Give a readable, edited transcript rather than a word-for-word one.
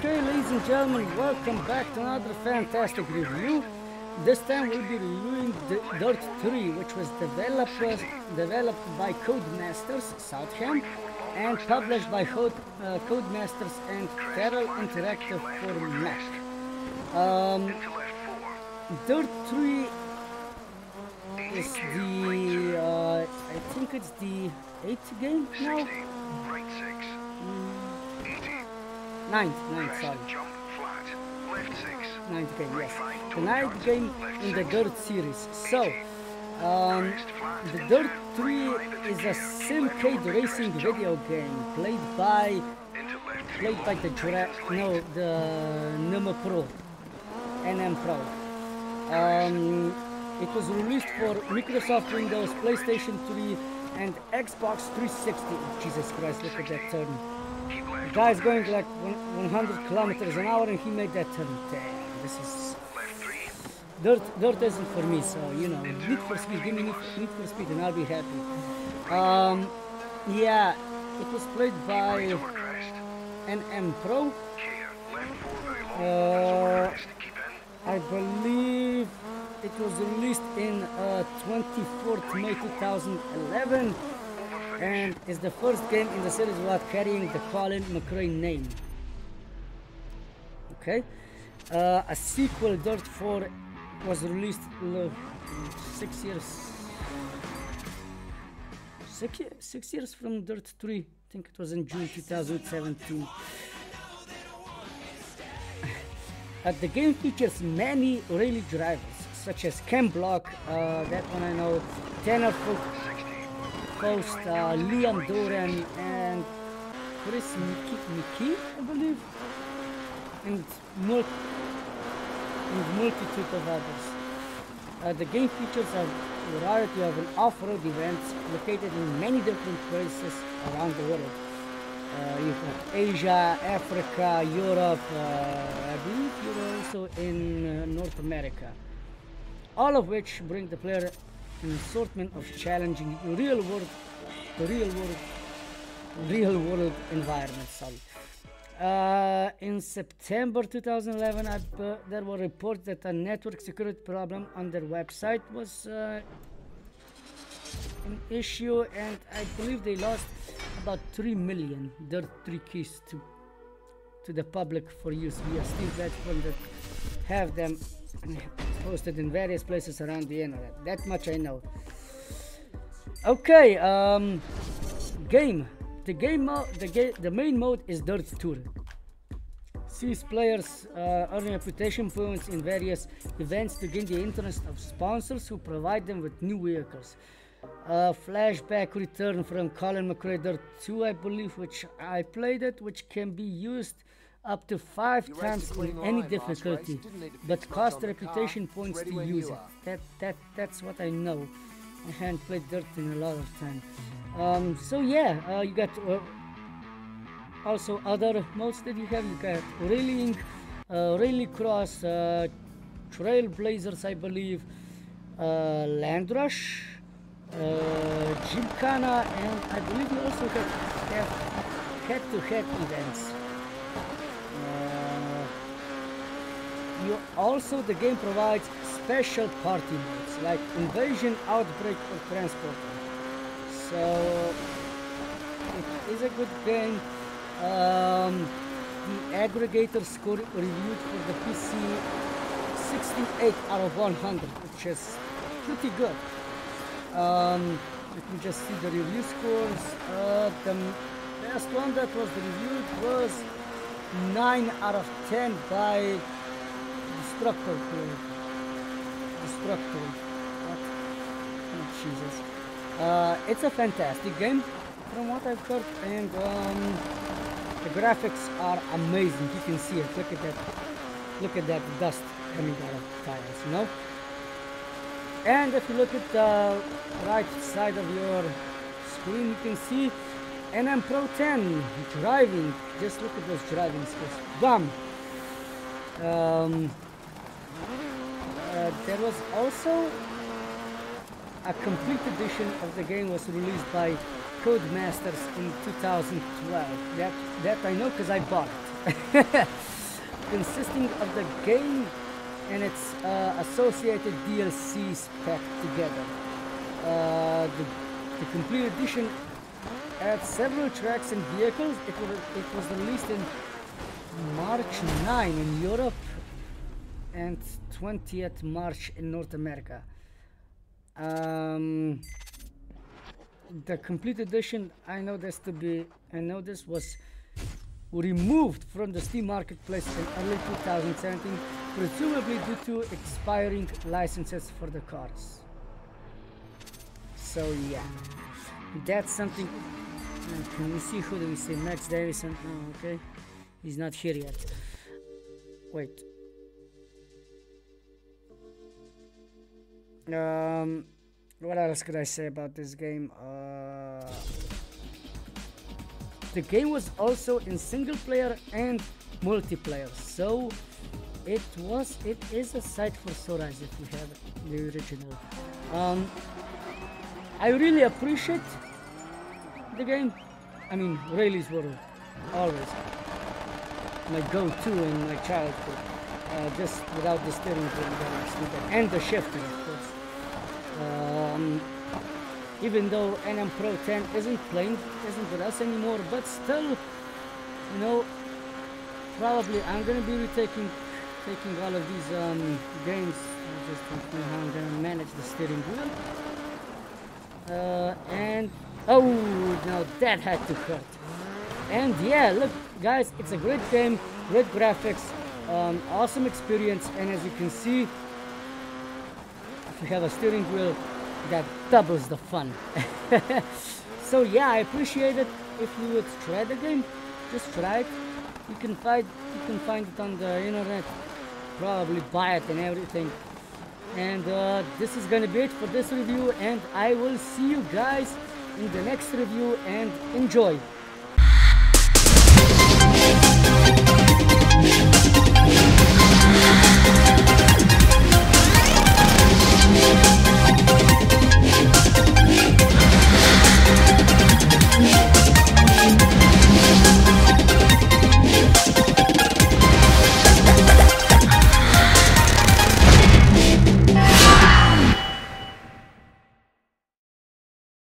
Okay, ladies and gentlemen, welcome back to another fantastic review. This time we'll be reviewing Dirt 3, which was developed by Codemasters, Southam, and published by Codemasters and Terrell Interactive for Mac. Dirt 3 is the, I think it's the 8th game now? 9th game, yes. The 9th game in the Dirt series. So, the Dirt 3 is a simcade racing video game played by the N.M. Pro. N.M. Pro. It was released for Microsoft Windows, PlayStation 3, and Xbox 360. Jesus Christ, look at that turn. The guy's going like 100 kilometers an hour and he made that turn. Damn, this is... Dirt isn't for me, so, you know, Need for Speed, give me Need for Speed and I'll be happy. Yeah, it was played by N.M. Pro. I believe it was released in 24th May 2011. And it's the first game in the series without carrying the Colin McRae name. Okay, a sequel, Dirt 4, was released 6 years from Dirt 3. I think it was in June 2017. The game features many rally drivers, such as Ken Block, that one I know, Tanner Foust, Liam Doran, and Kris Meeke, I believe, and multitude of others. The game features a variety of off-road events located in many different places around the world. You have Asia, Africa, Europe, I believe you're also in North America, all of which bring the player an assortment of challenging real world environments. Sorry. In September 2011, there were reports that a network security problem on their website was an issue, and I believe they lost about 3 million Dirt 3 keys to the public for use via Steam platform that have them posted in various places around the internet. That much I know. Okay, the main mode is Dirt Tour. Sees players earn reputation points in various events to gain the interest of sponsors who provide them with new vehicles. Flashback return from Colin McRae Dirt 2, I believe, which I played it, which can be used up to 5 times in any difficulty, but cost reputation points to use it. That's what I know. I haven't played Dirt in a lot of time. So yeah, you got also other modes that you have. You got rallying, rallycross, trailblazers, I believe, land rush, Gymkhana, and I believe you also have head-to-head events. The game provides special party modes like invasion, outbreak, or transport. So it is a good game. The aggregator score reviewed for the PC 68 out of 100, which is pretty good. Let me just see the review scores. The last one that was reviewed was 9 out of 10 by Destructor. What? Oh, Jesus. It's a fantastic game from what I've heard, and the graphics are amazing. You can see it. Look at that. Look at that dust coming out of the tires, you know? And if you look at the right side of your screen, you can see N.M. Pro 10 driving. Just look at those driving skills. Bam! There was also a complete edition of the game was released by Codemasters in 2012. That I know because I bought it. consisting of the game and its associated DLCs packed together. The complete edition adds several tracks and vehicles. It was released in March 9 in Europe and 20th March in North America. The complete edition, I know this was removed from the Steam marketplace in early 2017, presumably due to expiring licenses for the cars. So yeah, that's something. Can we see, who do we see? Max Davison. Oh, okay, he's not here yet. Wait. What else could I say about this game? The game was also in single player and multiplayer, so it is a sight for sore eyes if you have the original. I really appreciate the game. I mean, rallies were always my go-to in my childhood, just without the steering wheel and the shifting, of course. Even though N.M. Pro 10 isn't with us anymore, but still, you know, probably I'm gonna be taking all of these games. I just don't know how I'm gonna manage the steering wheel. And oh, now that had to hurt. And yeah, look guys, it's a great game, great graphics, awesome experience, and as you can see, if you have a steering wheel, that doubles the fun. So yeah, I appreciate it. If you would try the game, just try it. You can find it on the internet, probably buy it and everything. And this is gonna be it for this review, and I will see you guys in the next review, and enjoy.